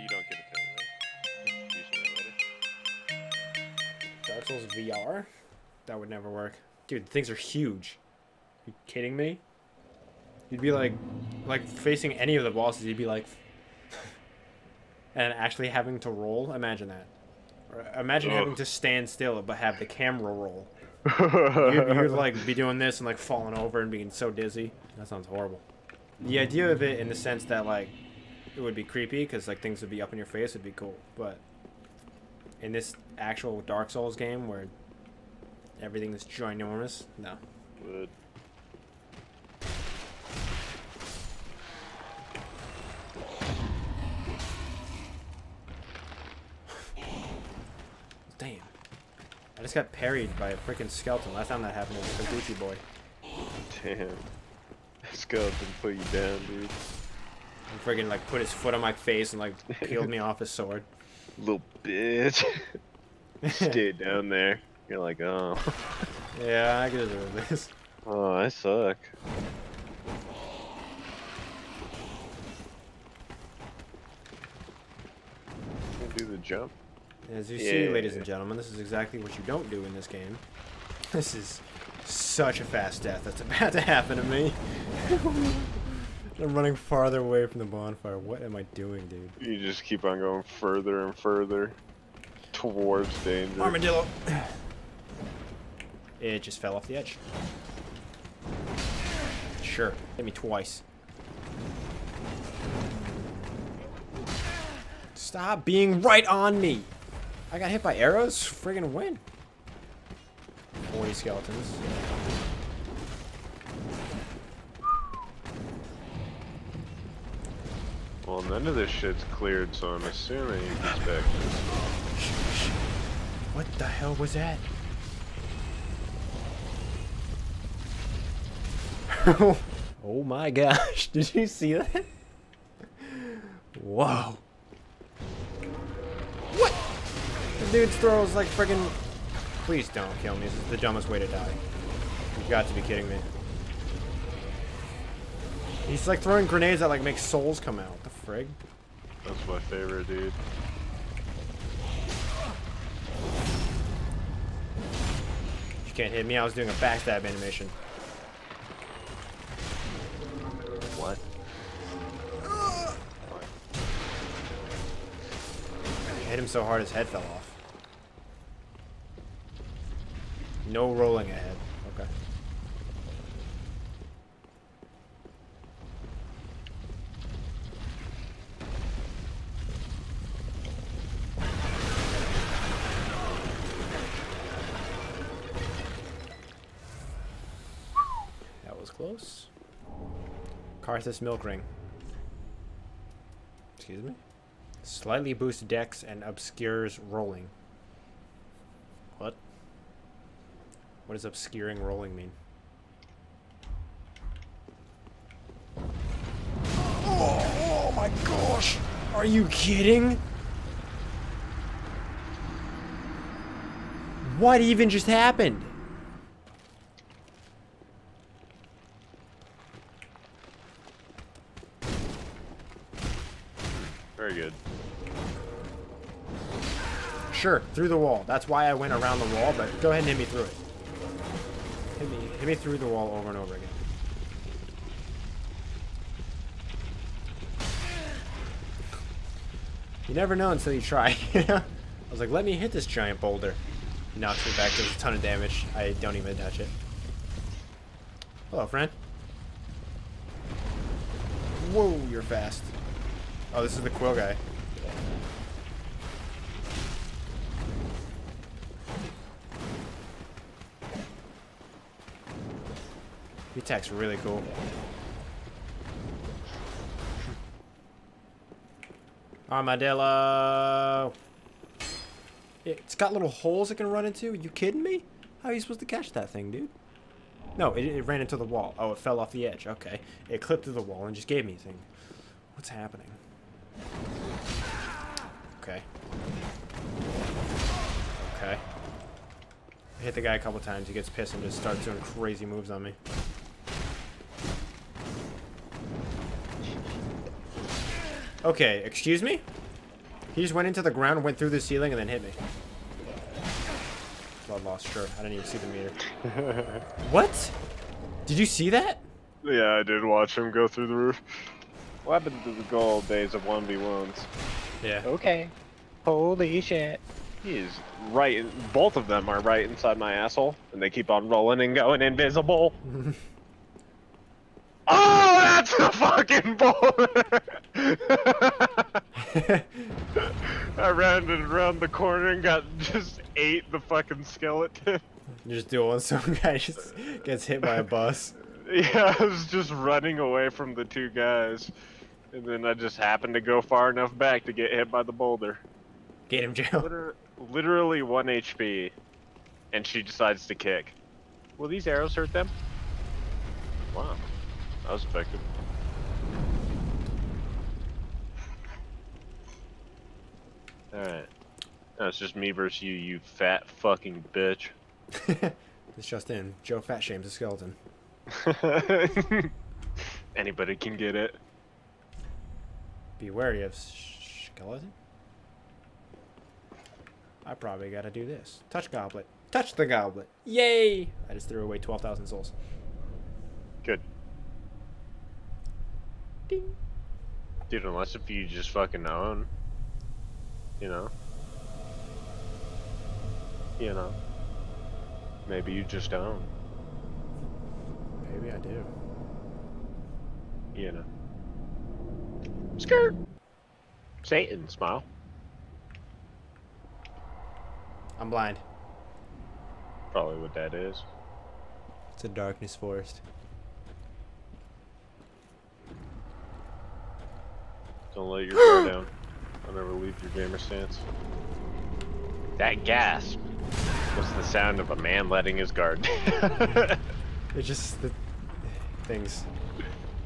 you don't give it to me. Dark Souls VR? That would never work. Dude, things are huge. Are you kidding me? You'd be like facing any of the bosses, you'd be like, and actually having to roll. Imagine that. Or imagine having to stand still but have the camera roll. You'd like be doing this and like falling over and being so dizzy. That sounds horrible. The idea of it in the sense that like it would be creepy because like things would be up in your face would be cool, but in this actual Dark Souls game where everything is ginormous, no. Good. I just got parried by a freaking skeleton. Last time that happened was a Gucci boy. Damn. That skeleton put you down, dude. And freaking like put his foot on my face and like peeled me off his sword. Little bitch. Stayed down there. You're like, oh. Yeah, I could do this. Oh, I suck. Can do the jump. As you see, ladies and gentlemen, this is exactly what you don't do in this game. This is such a fast death that's about to happen to me. I'm running farther away from the bonfire. What am I doing, dude? You just keep on going further and further towards danger. Armadillo! It just fell off the edge. Sure, hit me twice. Stop being right on me! I got hit by arrows? Friggin' win. 40 skeletons. Well, none of this shit's cleared, so I'm assuming you can back. What the hell was that? Oh my gosh, did you see that? Whoa. Dude throws like friggin'. Please don't kill me. This is the dumbest way to die. You've got to be kidding me. He's like throwing grenades that like make souls come out. What the frig? That's my favorite, dude. You can't hit me. I was doing a backstab animation. What? I hit him so hard his head fell off. No rolling ahead. Okay. That was close. Carthus Milk Ring. Excuse me? Slightly boosts dex and obscures rolling. What? What does obscuring rolling mean? Oh, oh my gosh! Are you kidding? What even just happened? Very good. Sure, through the wall. That's why I went around the wall, but go ahead and hit me through it. Hit me through the wall over and over again. You never know until you try. I was like, let me hit this giant boulder. Knocks me back, does a ton of damage. I don't even touch it. Hello, friend. Whoa, you're fast. Oh, this is the quill guy. The attack's really cool. Armadillo! It's got little holes it can run into? Are you kidding me? How are you supposed to catch that thing, dude? No, it ran into the wall. Oh, it fell off the edge. Okay. It clipped through the wall and just gave me a thing. What's happening? Okay. Okay. I hit the guy a couple times. He gets pissed and just starts doing crazy moves on me. Okay, excuse me? He just went into the ground, went through the ceiling, and then hit me. Blood loss, sure. I didn't even see the meter. What? Did you see that? Yeah, I did watch him go through the roof. What happened to the good old days of 1v1s? Yeah. Okay. Holy shit. He is right. Both of them are right inside my asshole, and they keep on rolling and going invisible. Oh, that's the fucking boulder! I rounded around the corner and got just ate the fucking skeleton. You just do one, some guy just gets hit by a bus. Yeah, I was just running away from the two guys, and then I just happened to go far enough back to get hit by the boulder. Get him, Joe. Literally 1 HP, and she decides to kick. Will these arrows hurt them? Wow. I was affected. Alright. No, it's just me versus you, you fat fucking bitch. It's just in. Joe fat shames a skeleton. Anybody can get it. Be wary of skeleton. I probably gotta do this. Touch goblet. Touch the goblet. Yay! I just threw away 12,000 souls. Good. Ding. Dude, unless if you just fucking own, you know, maybe you just own. Maybe I do. You know. Skirt. Satan, smile. I'm blind. Probably what that is. It's a darkness forest. Don't let your guard down. I'll never leave your gamer stance. That gasp was the sound of a man letting his guard down. It's just the things.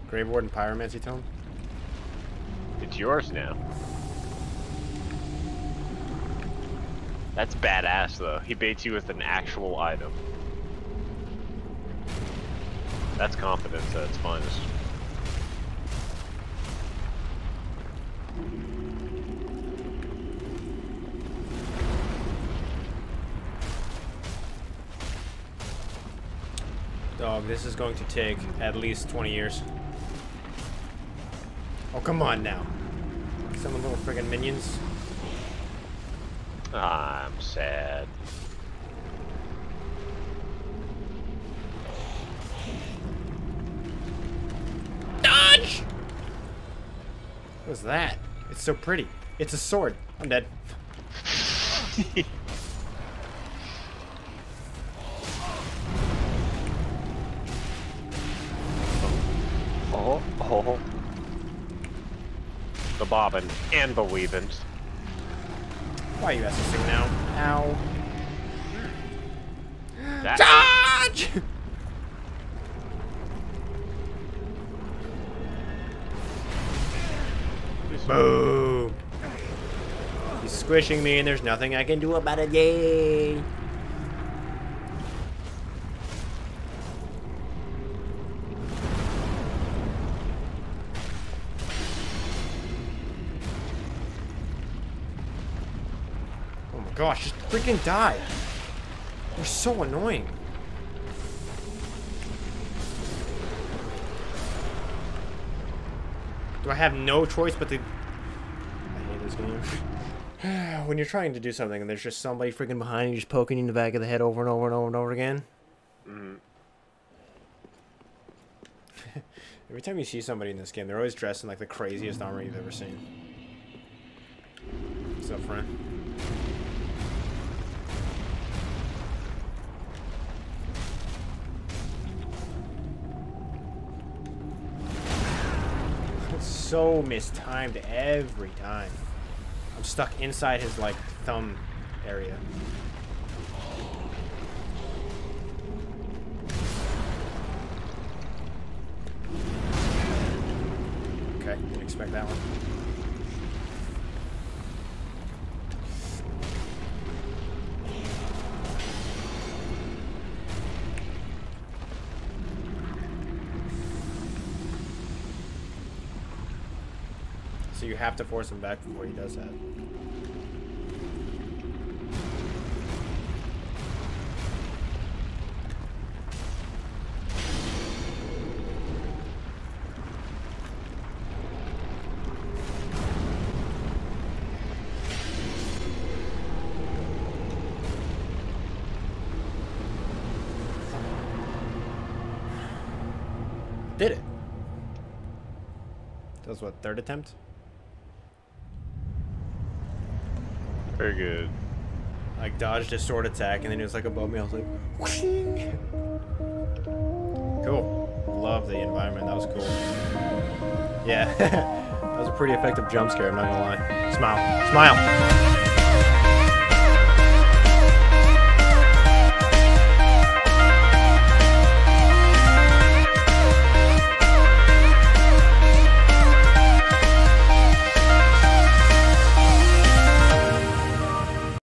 Grave Warden Pyromancy Tome? It's yours now. That's badass though. He baits you with an actual item. That's confidence, that's finest. Dog, this is going to take at least 20 years. Oh, come on now. Some little friggin' minions. Ah, I'm sad. Dodge! What was that? It's so pretty. It's a sword. I'm dead. Oh. The bobbin and the weavins. Why are you assisting now? Ow. Dodge! Boom. He's squishing me and there's nothing I can do about it. Yay! Gosh, just freaking die. They're so annoying. Do I have no choice but to... I hate this game. When you're trying to do something and there's just somebody freaking behind you just poking you in the back of the head over and over and over and over again. Mm-hmm. Every time you see somebody in this game, they're always dressed in like the craziest armor you've ever seen. What's up, friend? So mistimed every time. I'm stuck inside his like thumb area. Okay, didn't expect that one. so you have to force him back before he does that. Did it. That was what, third attempt? Very good. Like dodged a sword attack and then he was like above me. I was like, whooshing. Cool. Love the environment. That was cool. Yeah. That was a pretty effective jump scare, I'm not gonna lie. Smile. Smile.